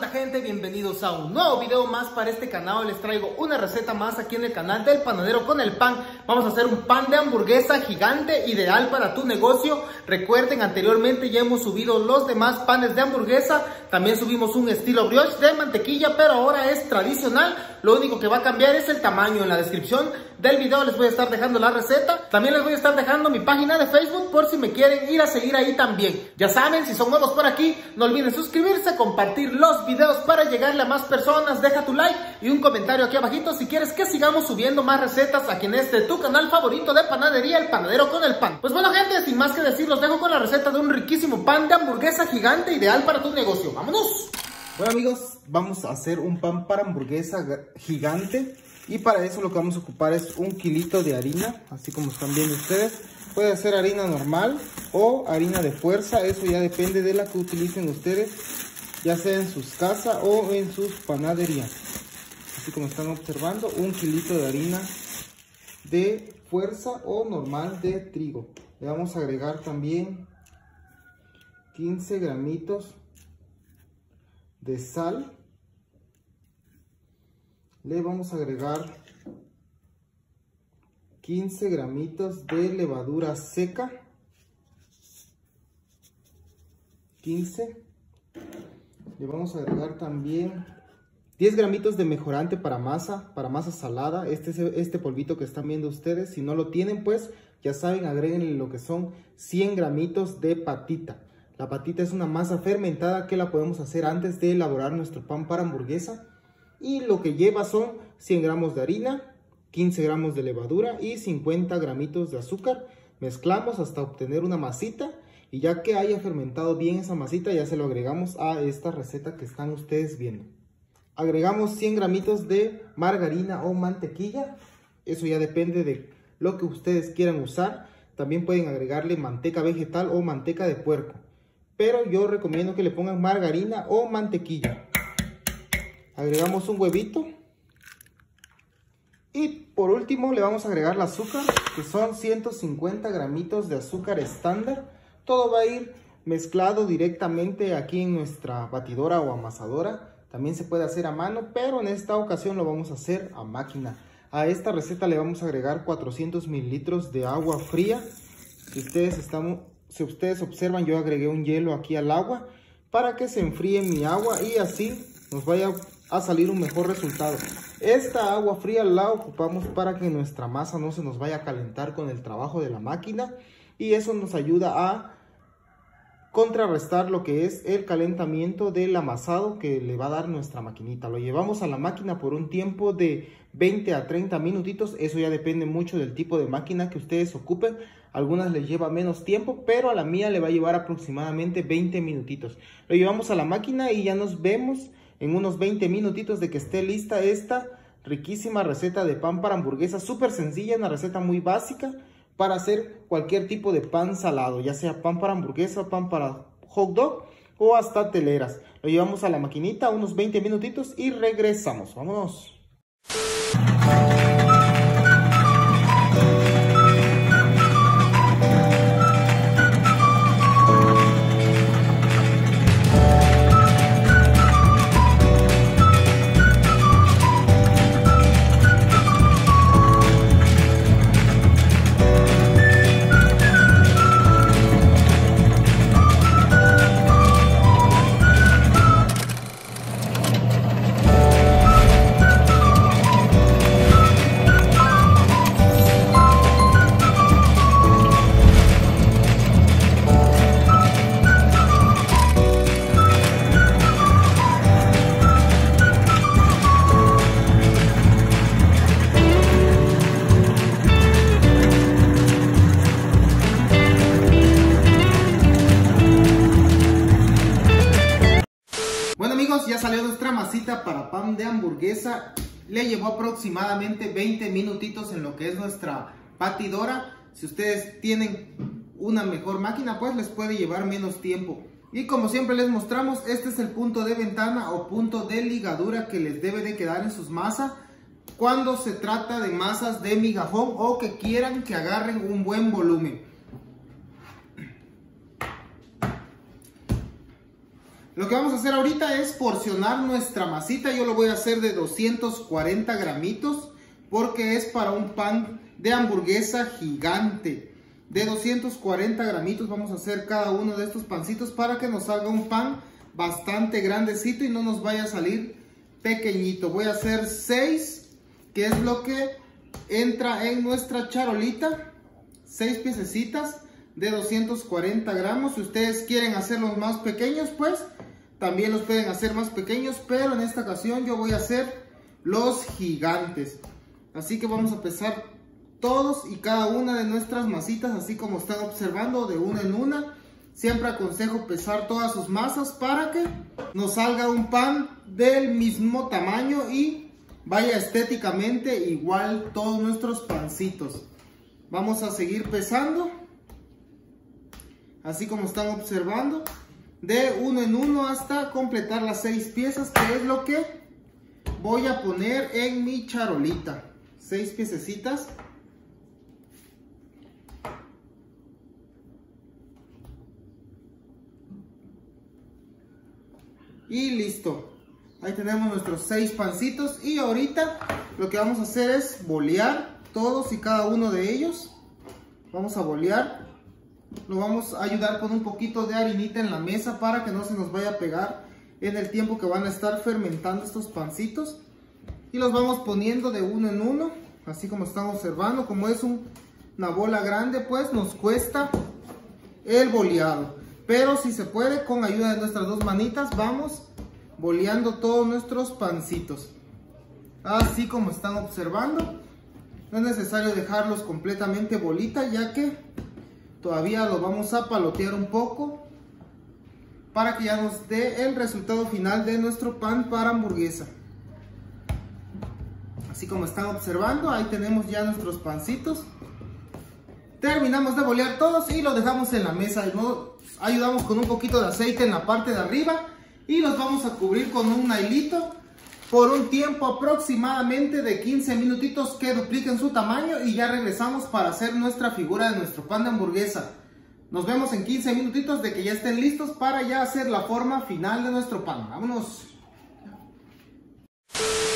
onda, gente? Bienvenidos a un nuevo video más para este canal. Les traigo una receta más aquí en el canal del panadero con el pan. Vamos a hacer un pan de hamburguesa gigante, ideal para tu negocio. Recuerden, anteriormente ya hemos subido los demás panes de hamburguesa. También subimos un estilo brioche de mantequilla, pero ahora es tradicional. Lo único que va a cambiar es el tamaño. En la descripción del video les voy a estar dejando la receta. También les voy a estar dejando mi página de Facebook por si me quieren ir a seguir ahí también. Ya saben, si son nuevos por aquí, no olviden suscribirse, compartir los videos para llegarle a más personas. Deja tu like y un comentario aquí abajito si quieres que sigamos subiendo más recetas aquí en este tu canal favorito de panadería, El Panadero con el Pan. Pues bueno, gente, sin más que decir, los dejo con la receta de un riquísimo pan de hamburguesa gigante ideal para tu negocio. ¡Vámonos! Bueno, amigos, vamos a hacer un pan para hamburguesa gigante y para eso lo que vamos a ocupar es 1 kilito de harina, así como están viendo ustedes. Puede ser harina normal o harina de fuerza, eso ya depende de la que utilicen ustedes, ya sea en sus casas o en sus panaderías. Así como están observando, 1 kilito de harina de fuerza o normal de trigo. Le vamos a agregar también 15 gramitos de sal. Le vamos a agregar 15 gramitos de levadura seca, 15, le vamos a agregar también 10 gramitos de mejorante para masa salada, este polvito que están viendo ustedes. Si no lo tienen, pues ya saben, agréguenle lo que son 100 gramitos de patita. La patita es una masa fermentada que la podemos hacer antes de elaborar nuestro pan para hamburguesa, y lo que lleva son 100 gramos de harina, 15 gramos de levadura y 50 gramitos de azúcar. Mezclamos hasta obtener una masita, y ya que haya fermentado bien esa masita, ya se lo agregamos a esta receta que están ustedes viendo. Agregamos 100 gramitos de margarina o mantequilla, eso ya depende de lo que ustedes quieran usar. También pueden agregarle manteca vegetal o manteca de puerco, pero yo recomiendo que le pongan margarina o mantequilla. Agregamos un huevito. Y por último le vamos a agregar el azúcar, que son 150 gramitos de azúcar estándar. Todo va a ir mezclado directamente aquí en nuestra batidora o amasadora. También se puede hacer a mano, pero en esta ocasión lo vamos a hacer a máquina. A esta receta le vamos a agregar 400 mililitros de agua fría. Si ustedes observan, yo agregué un hielo aquí al agua para que se enfríe mi agua y así nos vaya a salir un mejor resultado. Esta agua fría la ocupamos para que nuestra masa no se nos vaya a calentar con el trabajo de la máquina, y eso nos ayuda a contrarrestar lo que es el calentamiento del amasado que le va a dar nuestra maquinita. Lo llevamos a la máquina por un tiempo de 20 a 30 minutitos, eso ya depende mucho del tipo de máquina que ustedes ocupen. Algunas les lleva menos tiempo, pero a la mía le va a llevar aproximadamente 20 minutitos. Lo llevamos a la máquina y ya nos vemos en unos 20 minutitos de que esté lista esta riquísima receta de pan para hamburguesa. Súper sencilla, una receta muy básica para hacer cualquier tipo de pan salado, ya sea pan para hamburguesa, pan para hot dog o hasta teleras. Lo llevamos a la maquinita unos 20 minutitos y regresamos. Vámonos. Ya salió nuestra masita para pan de hamburguesa. Le llevó aproximadamente 20 minutitos en lo que es nuestra batidora. Si ustedes tienen una mejor máquina, pues les puede llevar menos tiempo. Y como siempre les mostramos, este es el punto de ventana o punto de ligadura que les debe de quedar en sus masas cuando se trata de masas de migajón o que quieran que agarren un buen volumen. Lo que vamos a hacer ahorita es porcionar nuestra masita. Yo lo voy a hacer de 240 gramitos porque es para un pan de hamburguesa gigante. De 240 gramitos vamos a hacer cada uno de estos pancitos para que nos salga un pan bastante grandecito y no nos vaya a salir pequeñito. Voy a hacer 6, que es lo que entra en nuestra charolita. 6 piececitas de 240 gramos. Si ustedes quieren hacerlos más pequeños, pues también los pueden hacer más pequeños, pero en esta ocasión yo voy a hacer los gigantes. Así que vamos a pesar todos y cada una de nuestras masitas, así como están observando, de una en una. Siempre aconsejo pesar todas sus masas para que nos salga un pan del mismo tamaño y vaya estéticamente igual todos nuestros pancitos. Vamos a seguir pesando, así como están observando, de uno en uno hasta completar las 6 piezas, que es lo que voy a poner en mi charolita. 6 piececitas. Y listo, ahí tenemos nuestros 6 pancitos y ahorita lo que vamos a hacer es bolear todos y cada uno de ellos. Vamos a bolear, lo vamos a ayudar con un poquito de harinita en la mesa para que no se nos vaya a pegar en el tiempo que van a estar fermentando estos pancitos. Y los vamos poniendo de uno en uno, así como están observando. Como es una bola grande, pues nos cuesta el boleado. Pero si se puede, con ayuda de nuestras 2 manitas, vamos boleando todos nuestros pancitos. Así como están observando, no es necesario dejarlos completamente bolita, ya que todavía los vamos a palotear un poco para que ya nos dé el resultado final de nuestro pan para hamburguesa. Así como están observando, ahí tenemos ya nuestros pancitos. Terminamos de bolear todos y los dejamos en la mesa. Nos ayudamos con un poquito de aceite en la parte de arriba y los vamos a cubrir con un nailito por un tiempo aproximadamente de 15 minutitos, que dupliquen su tamaño, y ya regresamos para hacer nuestra figura de nuestro pan de hamburguesa. Nos vemos en 15 minutitos de que ya estén listos para ya hacer la forma final de nuestro pan. ¡Vámonos!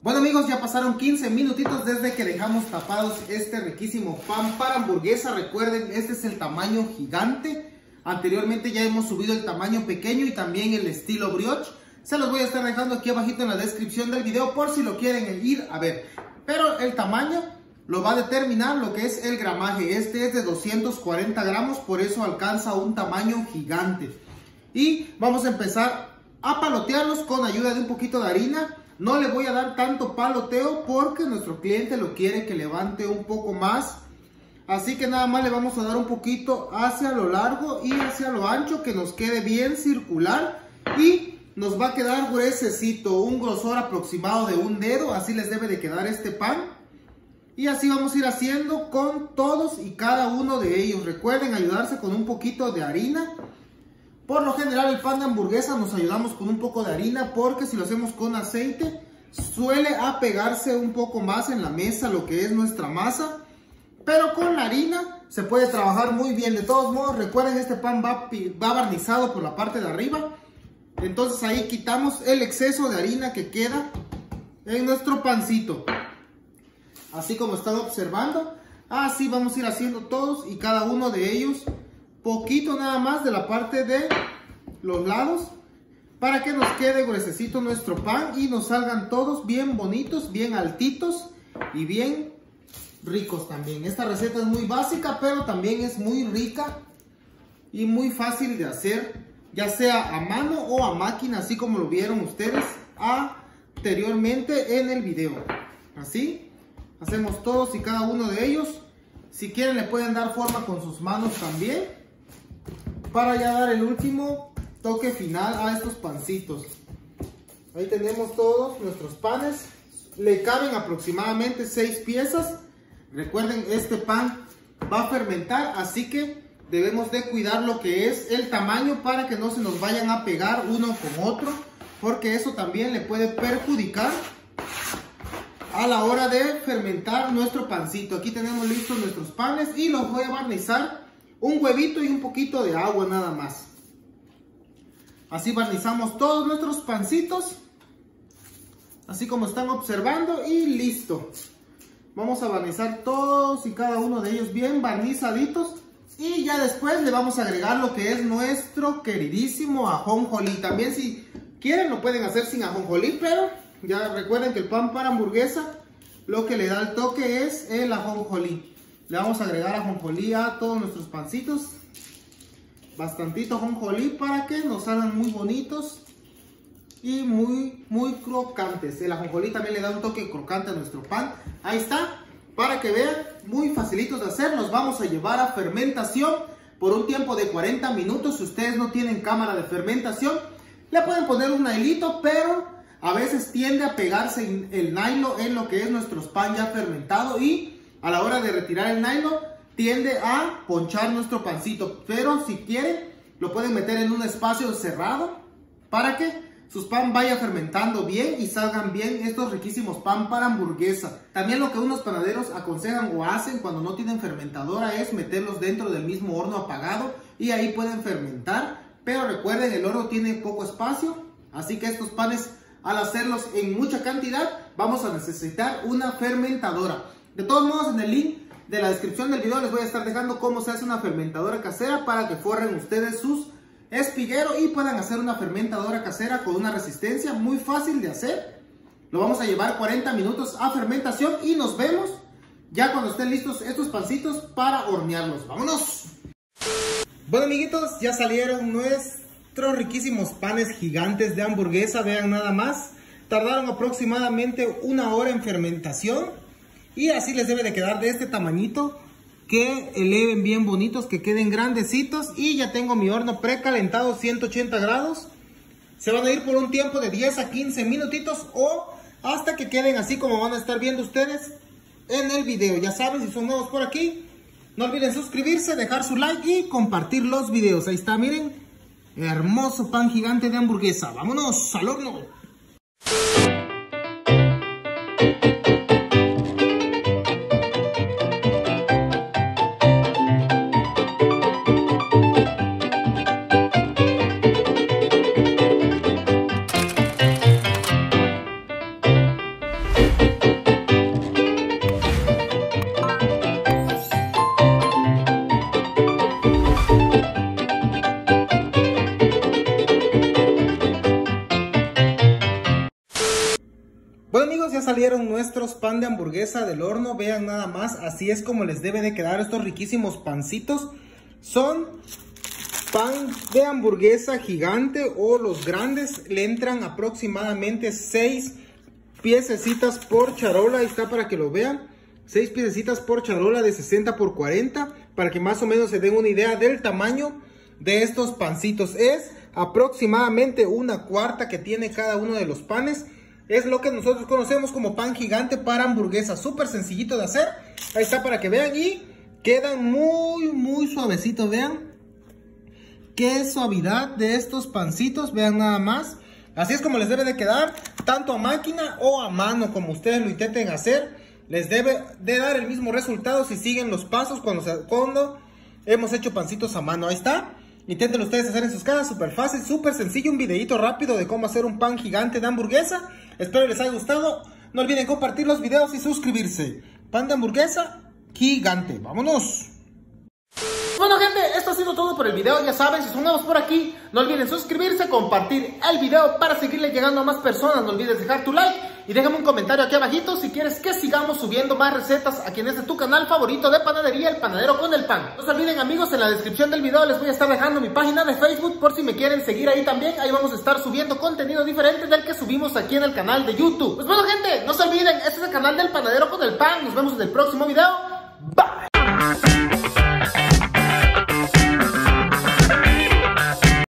Bueno amigos, ya pasaron 15 minutitos desde que dejamos tapados este riquísimo pan para hamburguesa. Recuerden, este es el tamaño gigante. Anteriormente ya hemos subido el tamaño pequeño y también el estilo brioche. Se los voy a estar dejando aquí abajito en la descripción del video por si lo quieren ir a ver. Pero el tamaño lo va a determinar lo que es el gramaje. Este es de 240 gramos, por eso alcanza un tamaño gigante. Y vamos a empezar a palotearlos con ayuda de un poquito de harina. No le voy a dar tanto paloteo porque nuestro cliente lo quiere que levante un poco más. Así que nada más le vamos a dar un poquito hacia lo largo y hacia lo ancho, que nos quede bien circular. Y nos va a quedar gruesecito, un grosor aproximado de un dedo. Así les debe de quedar este pan. Y así vamos a ir haciendo con todos y cada uno de ellos. Recuerden ayudarse con un poquito de harina. Por lo general el pan de hamburguesa nos ayudamos con un poco de harina porque si lo hacemos con aceite suele apegarse un poco más en la mesa lo que es nuestra masa. Pero con la harina se puede trabajar muy bien. De todos modos, recuerden, este pan va barnizado por la parte de arriba. Entonces ahí quitamos el exceso de harina que queda en nuestro pancito. Así como están observando, así vamos a ir haciendo todos y cada uno de ellos. Poquito nada más de la parte de los lados para que nos quede gruesecito nuestro pan y nos salgan todos bien bonitos, bien altitos y bien ricos también. Esta receta es muy básica, pero también es muy rica y muy fácil de hacer, ya sea a mano o a máquina, así como lo vieron ustedes anteriormente en el video. Así hacemos todos y cada uno de ellos. Si quieren le pueden dar forma con sus manos también, para ya dar el último toque final a estos pancitos. Ahí tenemos todos nuestros panes. Le caben aproximadamente 6 piezas. Recuerden, este pan va a fermentar, así que debemos de cuidar lo que es el tamaño para que no se nos vayan a pegar uno con otro, porque eso también le puede perjudicar a la hora de fermentar nuestro pancito. Aquí tenemos listos nuestros panes y los voy a barnizar un huevito y un poquito de agua nada más. Así barnizamos todos nuestros pancitos, así como están observando, y listo. Vamos a barnizar todos y cada uno de ellos bien barnizaditos. Y ya después le vamos a agregar lo que es nuestro queridísimo ajonjolí. También si quieren lo pueden hacer sin ajonjolí, pero ya recuerden que el pan para hamburguesa lo que le da el toque es el ajonjolí. Le vamos a agregar ajonjolí a todos nuestros pancitos. Bastantito ajonjolí para que nos salgan muy bonitos y muy crocantes. El ajonjolí también le da un toque crocante a nuestro pan. Ahí está. Para que vean, muy facilitos de hacer, nos vamos a llevar a fermentación por un tiempo de 40 minutos. Si ustedes no tienen cámara de fermentación, le pueden poner un nailito, pero a veces tiende a pegarse el nylon en lo que es nuestro pan ya fermentado, y a la hora de retirar el nylon tiende a ponchar nuestro pancito. Pero si quieren, lo pueden meter en un espacio cerrado para que sus pan vaya fermentando bien y salgan bien estos riquísimos pan para hamburguesa. También lo que unos panaderos aconsejan o hacen cuando no tienen fermentadora es meterlos dentro del mismo horno apagado, y ahí pueden fermentar. Pero recuerden, el horno tiene poco espacio, así que estos panes, al hacerlos en mucha cantidad, vamos a necesitar una fermentadora. De todos modos, en el link de la descripción del video les voy a estar dejando cómo se hace una fermentadora casera para que forren ustedes sus espiguero y puedan hacer una fermentadora casera con una resistencia muy fácil de hacer. Lo vamos a llevar 40 minutos a fermentación y nos vemos ya cuando estén listos estos pancitos para hornearlos. ¡Vámonos! Bueno, amiguitos, ya salieron nuestros riquísimos panes gigantes de hamburguesa. Vean nada más, tardaron aproximadamente una hora en fermentación, y así les debe de quedar de este tamañito. Que eleven bien bonitos, que queden grandecitos. Y ya tengo mi horno precalentado, 180 grados. Se van a ir por un tiempo de 10 a 15 minutitos, o hasta que queden así como van a estar viendo ustedes en el video. Ya saben, si son nuevos por aquí, no olviden suscribirse, dejar su like y compartir los videos. Ahí está, miren, hermoso pan gigante de hamburguesa. ¡Vámonos al horno! Salieron nuestros pan de hamburguesa del horno. Vean nada más, así es como les debe de quedar estos riquísimos pancitos. Son pan de hamburguesa gigante, o los grandes le entran aproximadamente 6 piececitas por charola. Ahí está, para que lo vean, 6 piececitas por charola de 60 por 40, para que más o menos se den una idea del tamaño de estos pancitos. Es aproximadamente una cuarta que tiene cada uno de los panes. Es lo que nosotros conocemos como pan gigante para hamburguesa. Súper sencillito de hacer. Ahí está, para que vean. Y quedan muy suavecitos. Vean qué suavidad de estos pancitos. Vean nada más. Así es como les debe de quedar, tanto a máquina o a mano, como ustedes lo intenten hacer. Les debe de dar el mismo resultado si siguen los pasos cuando hemos hecho pancitos a mano. Ahí está. Inténtenlo ustedes hacer en sus casas, súper fácil, súper sencillo, un videito rápido de cómo hacer un pan gigante de hamburguesa. Espero les haya gustado, no olviden compartir los videos y suscribirse. Pan de hamburguesa gigante, ¡vámonos! Bueno, gente, esto ha sido todo por el video. Ya saben, si son nuevos por aquí, no olviden suscribirse, compartir el video para seguirle llegando a más personas. No olvides dejar tu like y déjame un comentario aquí abajito si quieres que sigamos subiendo más recetas aquí en este tu canal favorito de panadería, El Panadero con el Pan. No se olviden, amigos, en la descripción del video les voy a estar dejando mi página de Facebook por si me quieren seguir ahí también. Ahí vamos a estar subiendo contenido diferente del que subimos aquí en el canal de YouTube. Pues bueno, gente, no se olviden, este es el canal del Panadero con el Pan. Nos vemos en el próximo video.